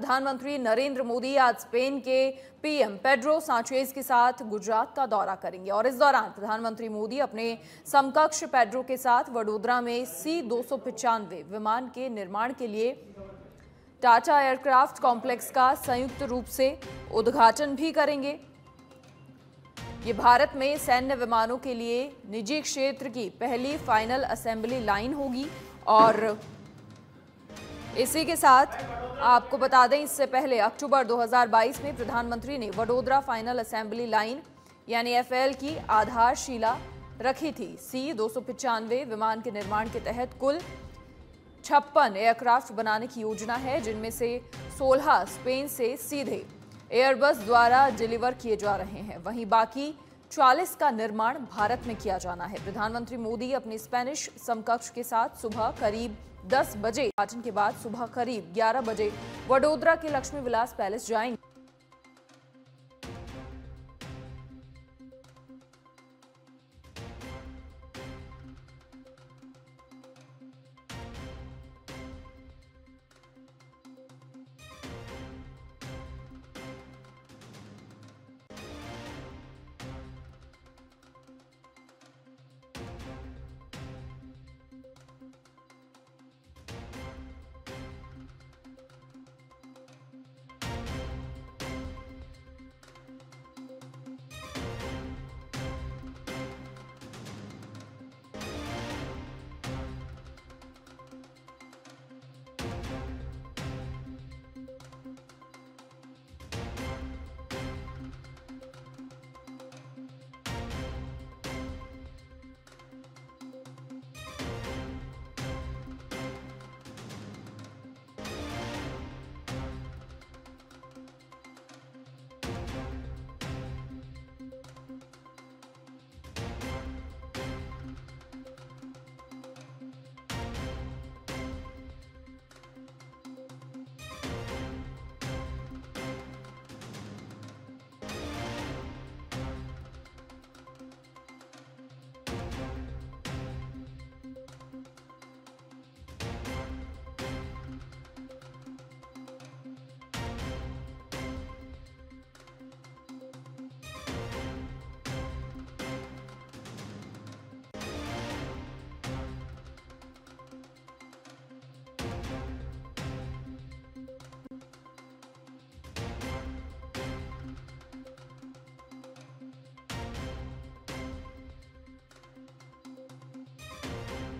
प्रधानमंत्री नरेंद्र मोदी आज स्पेन के पीएम पेड्रो सांचेज के साथ गुजरात का दौरा करेंगे और इस दौरान प्रधानमंत्री मोदी अपने समकक्ष पेड्रो के साथ वडोदरा में C-295 विमान के निर्माण के लिए टाटा एयरक्राफ्ट कॉम्प्लेक्स का संयुक्त रूप से उद्घाटन भी करेंगे। ये भारत में सैन्य विमानों के लिए निजी क्षेत्र की पहली फाइनल असेंबली लाइन होगी और इसी के साथ आपको बता दें, इससे पहले अक्टूबर 2022 में प्रधानमंत्री ने वडोदरा फाइनल असेंबली लाइन यानी FAL की आधारशिला रखी थी। C-295 विमान के निर्माण के तहत कुल 56 एयरक्राफ्ट बनाने की योजना है, जिनमें से 16 स्पेन से सीधे एयरबस द्वारा डिलीवर किए जा रहे हैं, वहीं बाकी 40 का निर्माण भारत में किया जाना है। प्रधानमंत्री मोदी अपने स्पेनिश समकक्ष के साथ सुबह करीब 10 बजे उद्घाटन के बाद सुबह करीब 11 बजे वडोदरा के लक्ष्मी विलास पैलेस जाएंगे।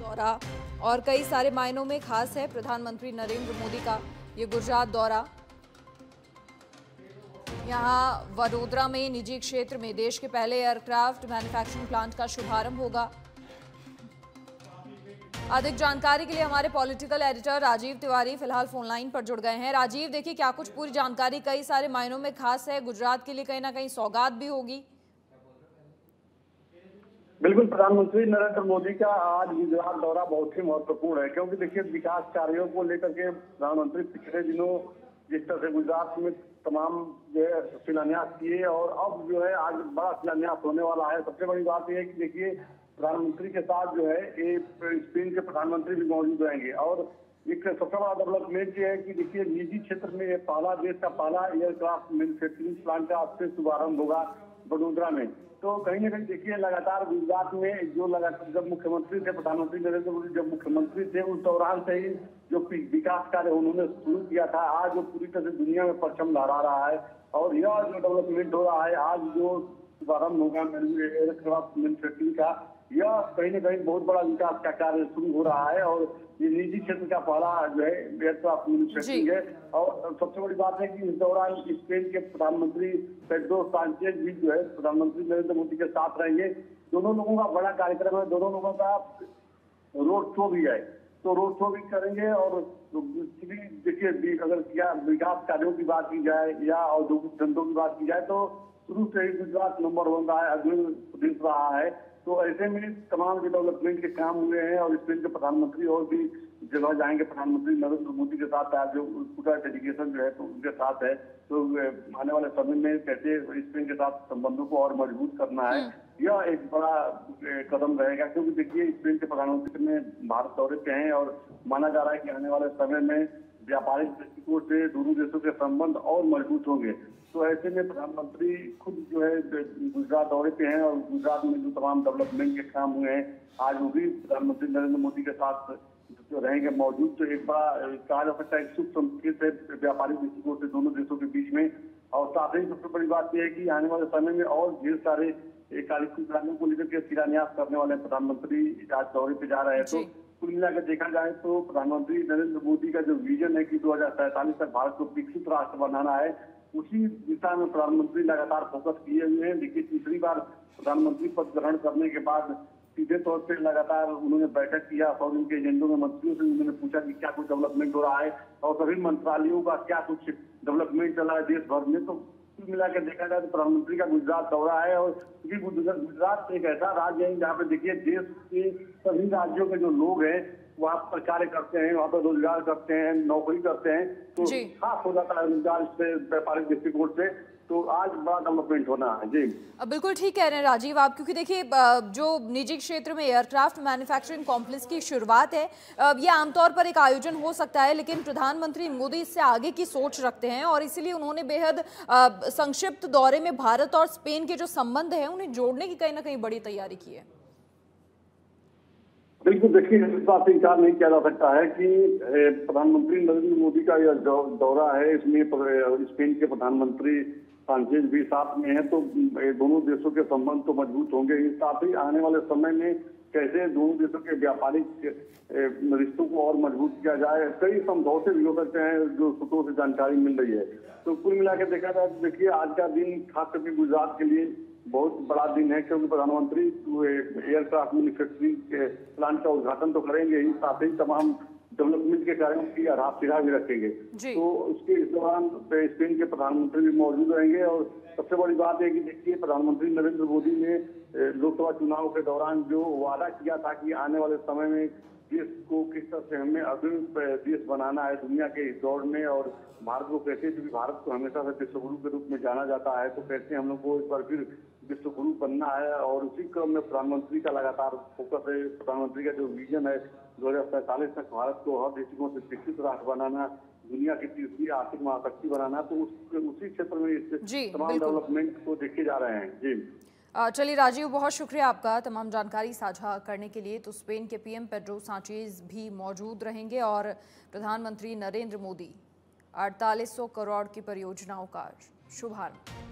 दौरा और कई सारे मायनों में खास है प्रधानमंत्री नरेंद्र मोदी का ये गुजरात दौरा। यहाँ वडोदरा में निजी क्षेत्र में देश के पहले एयरक्राफ्ट मैन्युफैक्चरिंग प्लांट का शुभारंभ होगा। अधिक जानकारी के लिए हमारे पॉलिटिकल एडिटर राजीव तिवारी फिलहाल फोनलाइन पर जुड़ गए हैं। राजीव, देखिए क्या कुछ पूरी जानकारी कई सारे मायनों में खास है, गुजरात के लिए कहीं ना कहीं सौगात भी होगी। बिल्कुल, प्रधानमंत्री नरेंद्र मोदी का आज गुजरात दौरा बहुत ही महत्वपूर्ण है, क्योंकि देखिए विकास कार्यों को लेकर के प्रधानमंत्री पिछले दिनों जिस तरह से गुजरात में तमाम जो है शिलान्यास किए और अब जो है आज बड़ा शिलान्यास होने वाला है। सबसे बड़ी बात यह है कि देखिए प्रधानमंत्री के साथ जो है ये स्पेन के प्रधानमंत्री भी मौजूद रहेंगे और एक सबसे बड़ा डेवलपमेंट ये है कि देखिए निजी क्षेत्र में पहला देश का पहला एयरक्राफ्ट मैन्युफैक्चरिंग प्लांट का आज से शुभारंभ होगा वडोदरा में। तो कहीं ना कहीं देखिए लगातार गुजरात में जो लगातार जब मुख्यमंत्री थे प्रधानमंत्री नरेंद्र मोदी जब मुख्यमंत्री थे उस दौरान से ही जो विकास कार्य उन्होंने शुरू किया था आज वो पूरी तरह से दुनिया में परचम लहरा रहा है और यह जो डेवलपमेंट हो रहा है आज जो शुभारंभ होगा एयरक्राफ्ट मैन्युफैक्चरिंग का यह कहीं ना कहीं बहुत बड़ा विकास का कार्य शुरू हो रहा है और ये निजी क्षेत्र का पहला जो है एयरक्राफ्ट मैन्युफैक्चरिंग है। और सबसे बड़ी बात है कि इस दौरान स्पेन के प्रधानमंत्री पेड्रो सांचेज भी जो है प्रधानमंत्री नरेंद्र मोदी के साथ रहेंगे। दोनों लोगों का बड़ा कार्यक्रम है, दोनों लोगों का रोड शो भी है, तो रोड शो भी करेंगे। और देखिए अगर क्या विकास कार्यों की बात की जाए या औद्योगिक धंधों की बात की जाए तो शुरू से ही गुजरात नंबर 1 रहा है, अग्रणी प्रदेश रहा है। तो ऐसे में तमाम जो डेवलपमेंट के काम हुए हैं और स्पेन के प्रधानमंत्री और भी जगह जाएंगे प्रधानमंत्री नरेंद्र मोदी के साथ आज जो पूरा डेलीगेशन जो है तो उनके साथ है। तो आने वाले समय में कैसे स्पेन के साथ संबंधों को और मजबूत करना है यह एक बड़ा कदम रहेगा, क्योंकि देखिए स्पेन के प्रधानमंत्री ने भारत दौरे पे हैं और माना जा रहा है कि आने वाले समय में व्यापारिक दृष्टिकोण से दोनों देशों के संबंध और मजबूत होंगे। तो ऐसे में प्रधानमंत्री खुद जो है गुजरात दौरे पे हैं और गुजरात में जो तमाम डेवलपमेंट के काम हुए हैं आज वो भी प्रधानमंत्री नरेंद्र मोदी के साथ जो रहेंगे मौजूद। तो एक बड़ा कहा जा सकता है एक शुभ संकेत है व्यापारिक दृष्टिकोण से दोनों देशों के बीच में। और साथ ही सबसे बड़ी बात यह है कि आने वाले समय में और ढेर सारे कार्यक्रमों को लेकर के शिलान्यास करने वाले प्रधानमंत्री आज दौरे पे जा रहे हैं। तो कुल मिलाकर देखा जाए तो प्रधानमंत्री नरेंद्र मोदी का जो विजन है कि 2047 तक भारत को विकसित राष्ट्र बनाना है, उसी दिशा में प्रधानमंत्री लगातार फोकस किए हुए हैं। लेकिन तीसरी बार प्रधानमंत्री पद ग्रहण करने के बाद सीधे तौर पर लगातार उन्होंने बैठक किया और उनके एजेंडों में मंत्रियों से उन्होंने पूछा कि क्या कुछ डेवलपमेंट हो रहा है और सभी मंत्रालयों का क्या कुछ डेवलपमेंट चल रहा है देश भर में। तो मिलाकर देखा जाए तो प्रधानमंत्री का गुजरात दौरा है और क्योंकि गुजरात एक ऐसा राज्य है जहाँ पे देखिए देश के सभी राज्यों के जो लोग हैं वहाँ पर कार्य करते हैं, वहाँ पर रोजगार करते हैं, नौकरी करते हैं, तो खास हो जाता है रोजगार से व्यापारिक दृष्टिकोण से। तो आज बड़ा डेवलपमेंट होना है। जी बिल्कुल ठीक कह रहे हैं राजीव आप, क्योंकि देखिए जो निजी क्षेत्र में एयरक्राफ्ट मैन्युफैक्चरिंग कॉम्प्लेक्स की शुरुआत है ये आमतौर पर एक आयोजन हो सकता है, लेकिन प्रधानमंत्री मोदी इससे आगे की सोच रखते हैं और इसीलिए उन्होंने बेहद संक्षिप्त दौरे में भारत और स्पेन के जो संबंध है उन्हें जोड़ने की कहीं ना कहीं बड़ी तैयारी की है। बिल्कुल देखिए इस बात से इनकार नहीं किया जा सकता है कि प्रधानमंत्री नरेंद्र मोदी का यह दौरा है, इसमें स्पेन के प्रधानमंत्री सांचेज भी साथ में है, तो दोनों देशों के संबंध तो मजबूत होंगे। इस साथ ही आने वाले समय में कैसे दोनों देशों के व्यापारिक रिश्तों को और मजबूत किया जाए, कई समझौते भी हो सकते हैं जो सूत्रों से जानकारी मिल रही है। तो कुल मिलाकर देखा जाए तो देखिए आज का दिन खास करके गुजरात के लिए बहुत बड़ा दिन है, क्योंकि प्रधानमंत्री एयरक्राफ्ट मैन्युफैक्चरिंग के प्लांट का उद्घाटन तो करेंगे ही, साथ ही तमाम डेवलपमेंट के कार्यों की आधारशिला भी रखेंगे। तो उसके इस दौरान स्पेन के प्रधानमंत्री भी मौजूद रहेंगे। और सबसे बड़ी बात है कि देखिए प्रधानमंत्री नरेंद्र मोदी ने लोकसभा चुनाव के दौरान जो वादा किया था कि आने वाले समय में देश को किस तरह से हमें अग्रणी देश बनाना है दुनिया के इस दौर में, और भारत को कैसे, क्योंकि भारत को हमेशा से विश्वगुरु के रूप में जाना जाता है, तो कैसे हम लोग को इस बार फिर विश्वगुरु बनना है। और उसी क्रम में प्रधानमंत्री का लगातार फोकस है, प्रधानमंत्री का जो विजन है 2047 तक भारत को हर दृष्टिकोण से विकसित राष्ट्र बनाना, दुनिया की तीसरी आर्थिक महाशक्ति बनाना, तो उसी क्षेत्र में तमाम डेवलपमेंट को देखे जा रहे हैं। जी चलिए राजीव बहुत शुक्रिया आपका तमाम जानकारी साझा करने के लिए। तो स्पेन के पीएम पेड्रो सांचेज भी मौजूद रहेंगे और प्रधानमंत्री नरेंद्र मोदी 4800 करोड़ की परियोजनाओं का शुभारंभ